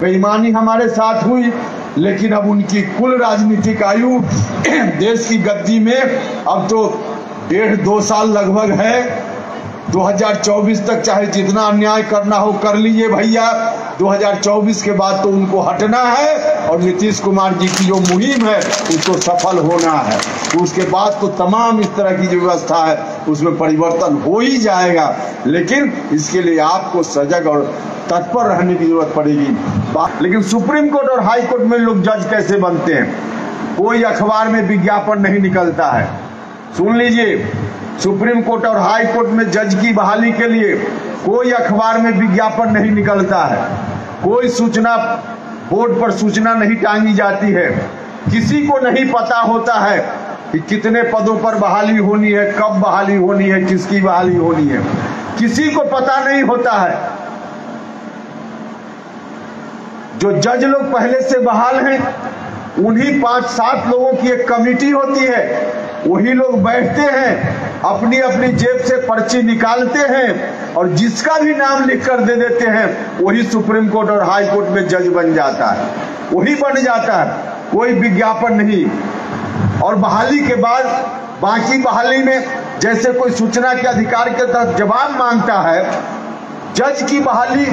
बेईमानी हमारे साथ हुई, लेकिन अब उनकी कुल राजनीतिक आयु देश की गद्दी में अब तो 1.5-2 साल लगभग है। 2024 तक चाहे जितना अन्याय करना हो कर लीजिए भैया, 2024 के बाद तो उनको हटना है और नीतीश कुमार जी की जो मुहिम है उसको सफल होना है। उसके बाद तो तमाम इस तरह की जो व्यवस्था है उसमें परिवर्तन हो ही जाएगा, लेकिन इसके लिए आपको सजग और तत्पर रहने की जरूरत पड़ेगी। लेकिन सुप्रीम कोर्ट और हाई कोर्ट में लोग जज कैसे बनते हैं, कोई अखबार में विज्ञापन नहीं निकलता है। सुन लीजिए, सुप्रीम कोर्ट और हाई कोर्ट में जज की बहाली के लिए कोई अखबार में विज्ञापन नहीं निकलता है, कोई सूचना बोर्ड पर सूचना नहीं टांगी जाती है, किसी को नहीं पता होता है कि कितने पदों पर बहाली होनी है, कब बहाली होनी है, किसकी बहाली होनी है, किसी को पता नहीं होता है। जो जज लोग पहले से बहाल हैं उन्हीं 5-7 लोगों की एक कमिटी होती है, वही लोग बैठते हैं, अपनी अपनी जेब से पर्ची निकालते हैं और जिसका भी नाम लिख कर दे देते हैं वही सुप्रीम कोर्ट और हाई कोर्ट में जज बन जाता है, वही बन जाता है, कोई विज्ञापन नहीं। और बहाली के बाद बाकी बहाली में जैसे कोई सूचना के अधिकार के तहत जवाब मांगता है, जज की बहाली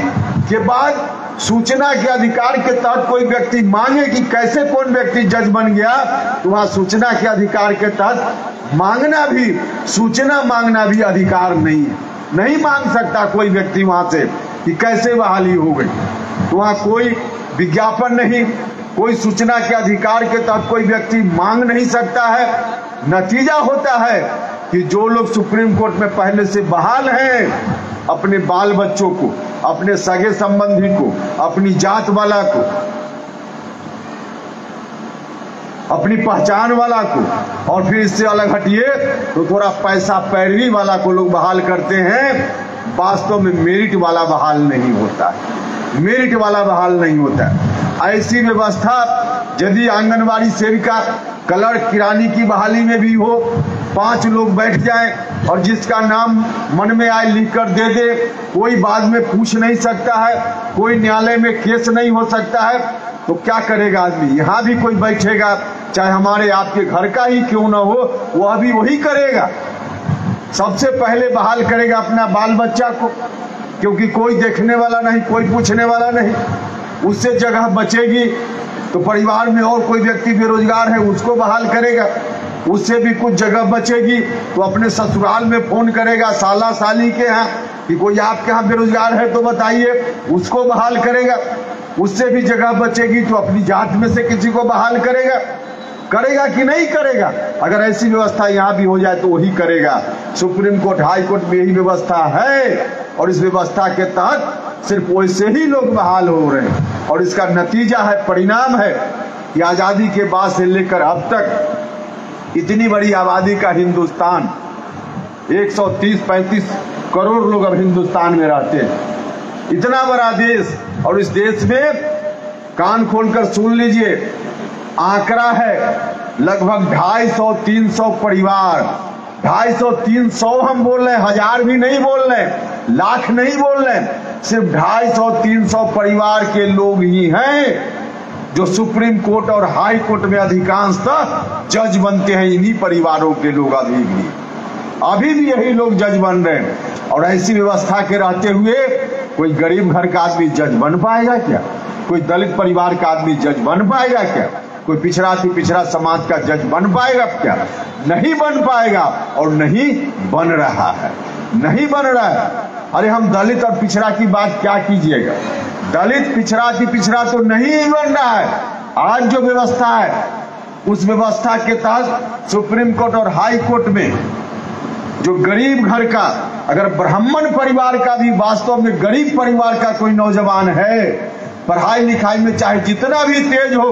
के बाद सूचना के अधिकार के तहत कोई व्यक्ति मांगे कि कैसे कौन व्यक्ति जज बन गया, तो वहां सूचना के अधिकार के तहत मांगना भी, सूचना मांगना भी अधिकार नहीं है। नहीं मांग सकता कोई व्यक्ति वहां से कि कैसे बहाली हो गई, तो वहां कोई विज्ञापन नहीं, कोई सूचना के अधिकार के तहत कोई व्यक्ति मांग नहीं सकता है। नतीजा होता है कि जो लोग सुप्रीम कोर्ट में पहले से बहाल हैं अपने बाल बच्चों को, अपने सगे संबंधी को, अपनी जात वाला को, अपनी पहचान वाला को, और फिर इससे अलग हटिए तो थोड़ा पैसा पैरवी वाला को लोग बहाल करते हैं। वास्तव में मेरिट वाला बहाल नहीं होता है, मेरिट वाला बहाल नहीं होता है। ऐसी व्यवस्था यदि आंगनबाड़ी सेविका, क्लर्क, किरानी की बहाली में भी हो, 5 लोग बैठ जाएं और जिसका नाम मन में आए लिख कर दे दे, कोई बाद में पूछ नहीं सकता है, कोई न्यायालय में केस नहीं हो सकता है, तो क्या करेगा आदमी। यहाँ भी कोई बैठेगा, चाहे हमारे आपके घर का ही क्यों ना हो, वह भी वही करेगा, सबसे पहले बहाल करेगा अपना बाल बच्चा को, क्योंकि कोई देखने वाला नहीं, कोई पूछने वाला नहीं, उससे जगह बचेगी। तो परिवार में और कोई व्यक्ति बेरोजगार है, उसको बहाल करेगा, उससे भी कुछ जगह बचेगी। तो अपने ससुराल में फोन करेगा, साला साली के यहाँ कि कोई आपके यहाँ बेरोजगार है तो बताइए, उसको बहाल करेगा, उससे भी जगह बचेगी। तो अपनी जात में से किसी को बहाल करेगा, करेगा कि नहीं करेगा। अगर ऐसी व्यवस्था यहाँ भी हो जाए तो वही करेगा। सुप्रीम कोर्ट हाई कोर्ट में यही व्यवस्था है और इस व्यवस्था के तहत सिर्फ वैसे ही लोग बहाल हो रहे हैं। और इसका नतीजा है, परिणाम है कि आज़ादी के बाद से लेकर अब तक इतनी बड़ी आबादी का हिंदुस्तान, 130-135 करोड़ लोग अब हिंदुस्तान में रहते हैं, इतना बड़ा देश। और इस देश में कान खोलकर सुन लीजिए, आंकड़ा है लगभग 250-300 परिवार, 250-300 हम बोल रहे हैं, 1000 भी नहीं बोल रहे, लाख नहीं बोल रहे, सिर्फ 250-300 परिवार के लोग ही हैं जो सुप्रीम कोर्ट और हाई कोर्ट में अधिकांशतः जज बनते हैं। इन्हीं परिवारों के लोग अभी भी यही लोग जज बन रहे हैं। और ऐसी व्यवस्था के रहते हुए कोई गरीब घर का आदमी जज बन पाएगा क्या, कोई दलित परिवार का आदमी जज बन पाएगा क्या, कोई पिछड़ा समाज का जज बन पाएगा क्या? नहीं बन पाएगा और नहीं बन रहा है, नहीं बन रहा है। अरे हम दलित और पिछड़ा की बात क्या कीजिएगा, दलित पिछड़ा तो नहीं बन रहा है। आज जो व्यवस्था है उस व्यवस्था के तहत सुप्रीम कोर्ट और हाई कोर्ट में जो गरीब घर का, अगर ब्राह्मण परिवार का भी, वास्तव में गरीब परिवार का कोई नौजवान है, पढ़ाई लिखाई में चाहे जितना भी तेज हो,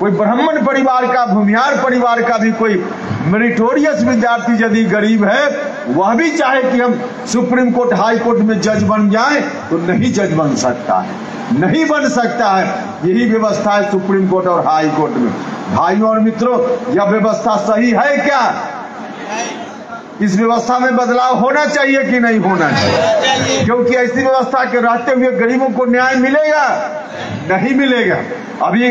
कोई ब्राह्मण परिवार का, भूमिहार परिवार का भी कोई मेरिटोरियस विद्यार्थी यदि गरीब है, वह भी चाहे कि हम सुप्रीम कोर्ट हाई कोर्ट में जज बन जाए, तो नहीं जज बन सकता है, नहीं बन सकता है। यही व्यवस्था है सुप्रीम कोर्ट और हाई कोर्ट में। भाइयों और मित्रों, यह व्यवस्था सही है क्या? इस व्यवस्था में बदलाव होना चाहिए कि नहीं होना चाहिए, क्योंकि ऐसी व्यवस्था के रहते हुए गरीबों को न्याय मिलेगा नहीं मिलेगा। अभी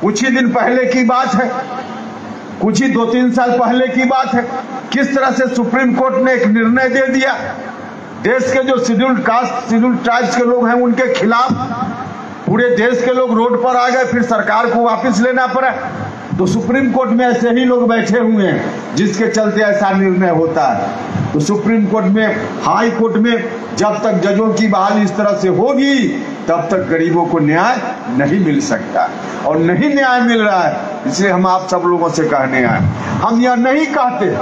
कुछ ही दिन पहले की बात है, कुछ ही 2-3 साल पहले की बात है, किस तरह से सुप्रीम कोर्ट ने एक निर्णय दे दिया देश के जो शेड्यूल्ड कास्ट शेड्यूल्ड ट्राइब्स के लोग हैं उनके खिलाफ। पूरे देश के लोग रोड पर आ गए, फिर सरकार को वापस लेना पड़ा। तो सुप्रीम कोर्ट में ऐसे ही लोग बैठे हुए हैं जिसके चलते ऐसा निर्णय होता है। तो सुप्रीम कोर्ट में, हाई कोर्ट में जब तक जजों की बहाली इस तरह से होगी तब तक गरीबों को न्याय नहीं मिल सकता और नहीं न्याय मिल रहा है। इसलिए हम आप सब लोगों से कहने आए, हम यह नहीं कहते,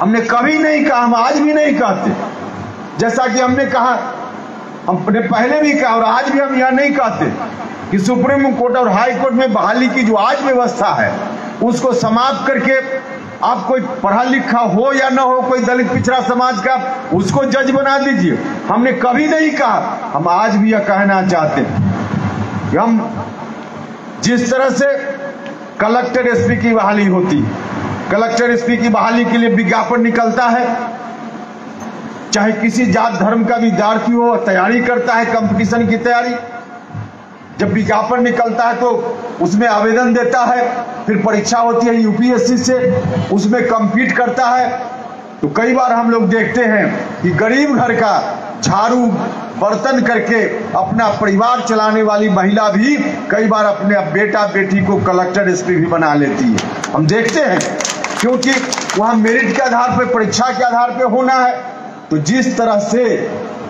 हमने कभी नहीं कहा, हम आज भी नहीं कहते, जैसा कि हमने कहा, हमने पहले भी कहा और आज भी हम यह नहीं कहते कि सुप्रीम कोर्ट और हाई कोर्ट में बहाली की जो आज व्यवस्था है उसको समाप्त करके आप कोई पढ़ा लिखा हो या ना हो, कोई दलित पिछड़ा समाज का, उसको जज बना दीजिए। हमने कभी नहीं कहा, हम आज भी यह कहना चाहते हैं कि हम जिस तरह से कलेक्टर एसपी की बहाली होती, कलेक्टर एसपी की बहाली के लिए विज्ञापन निकलता है, चाहे किसी जात धर्म का विद्यार्थी हो तैयारी करता है कंपटीशन की तैयारी, जब विज्ञापन निकलता है तो उसमें आवेदन देता है, फिर परीक्षा होती है यूपीएससी से, उसमें कम्पीट करता है। तो कई बार हम लोग देखते हैं कि गरीब घर का झाड़ू बर्तन करके अपना परिवार चलाने वाली महिला भी कई बार अपने बेटा बेटी को कलेक्टर एसपी भी बना लेती है, हम देखते हैं, क्योंकि वहाँ मेरिट के आधार पर, परीक्षा के आधार पर होना है। तो जिस तरह से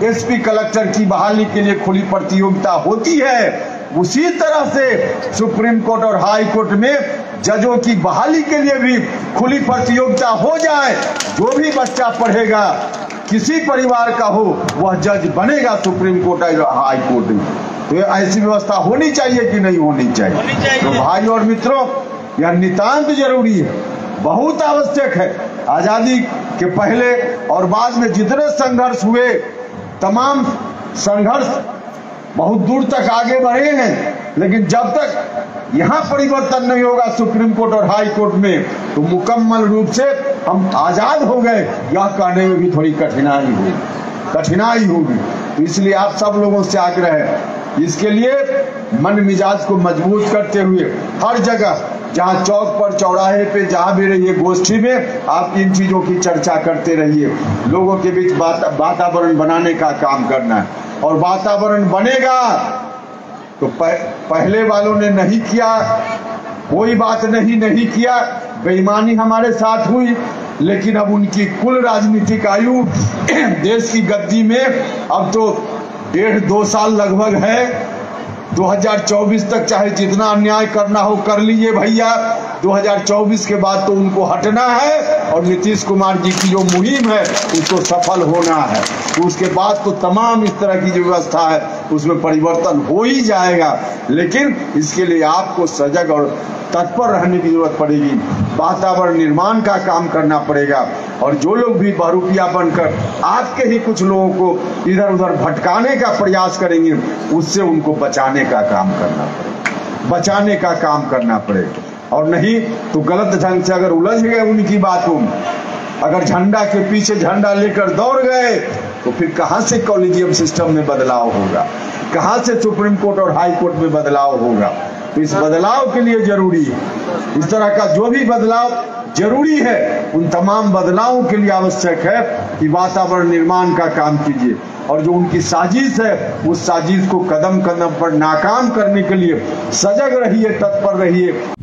एसपी कलेक्टर की बहाली के लिए खुली प्रतियोगिता होती है, उसी तरह से सुप्रीम कोर्ट और हाई कोर्ट में जजों की बहाली के लिए भी खुली प्रतियोगिता हो जाए। जो भी बच्चा पढ़ेगा, किसी परिवार का हो, वह जज बनेगा सुप्रीम कोर्ट और हाई कोर्ट में। तो ऐसी व्यवस्था होनी चाहिए कि नहीं होनी चाहिए? तो भाई और मित्रों, यह नितान्त जरूरी है, बहुत आवश्यक है। आजादी के पहले और बाद में जितने संघर्ष हुए, तमाम संघर्ष बहुत दूर तक आगे बढ़े हैं, लेकिन जब तक यहाँ परिवर्तन नहीं होगा सुप्रीम कोर्ट और हाई कोर्ट में, तो मुकम्मल रूप से हम आजाद हो गए यह कहने में भी थोड़ी कठिनाई होगी। तो इसलिए आप सब लोगों से आग्रह है, इसके लिए मन मिजाज को मजबूत करते हुए हर जगह, जहाँ चौक पर, चौराहे पे, जहाँ भी रहिए, गोष्ठी में आप इन चीज़ों की चर्चा करते रहिए, लोगों के बीच वातावरण बनाने का काम करना है। और वातावरण बनेगा तो पहले वालों ने नहीं किया, कोई बात नहीं किया, बेईमानी हमारे साथ हुई, लेकिन अब उनकी कुल राजनीतिक आयु देश की गद्दी में अब तो 1.5-2 साल लगभग है। 2024 तक चाहे जितना अन्याय करना हो कर लीजिए भैया, 2024 के बाद तो उनको हटना है और नीतीश कुमार जी की जो मुहिम है उसको सफल होना है। उसके बाद तो तमाम इस तरह की जो व्यवस्था है उसमें परिवर्तन हो ही जाएगा, लेकिन इसके लिए आपको सजग और तत्पर रहने की जरूरत पड़ेगी, वातावरण निर्माण का काम करना पड़ेगा। और जो लोग भी बहरूपिया बनकर आपके ही कुछ लोगों को इधर उधर भटकाने का प्रयास करेंगे, उससे उनको बचाने का काम करना पड़ेगा। और नहीं तो गलत ढंग से अगर उलझ गए उनकी बातों में, अगर झंडा के पीछे झंडा लेकर दौड़ गए, तो फिर कहाँ से कॉलेजियम सिस्टम में बदलाव होगा, कहाँ से सुप्रीम कोर्ट और हाई कोर्ट में बदलाव होगा? तो इस बदलाव के लिए जरूरी है, इस तरह का जो भी बदलाव जरूरी है, उन तमाम बदलावों के लिए आवश्यक है कि वातावरण निर्माण का काम कीजिए। और जो उनकी साजिश है, उस साजिश को कदम कदम पर नाकाम करने के लिए सजग रहिए, तत्पर रहिए।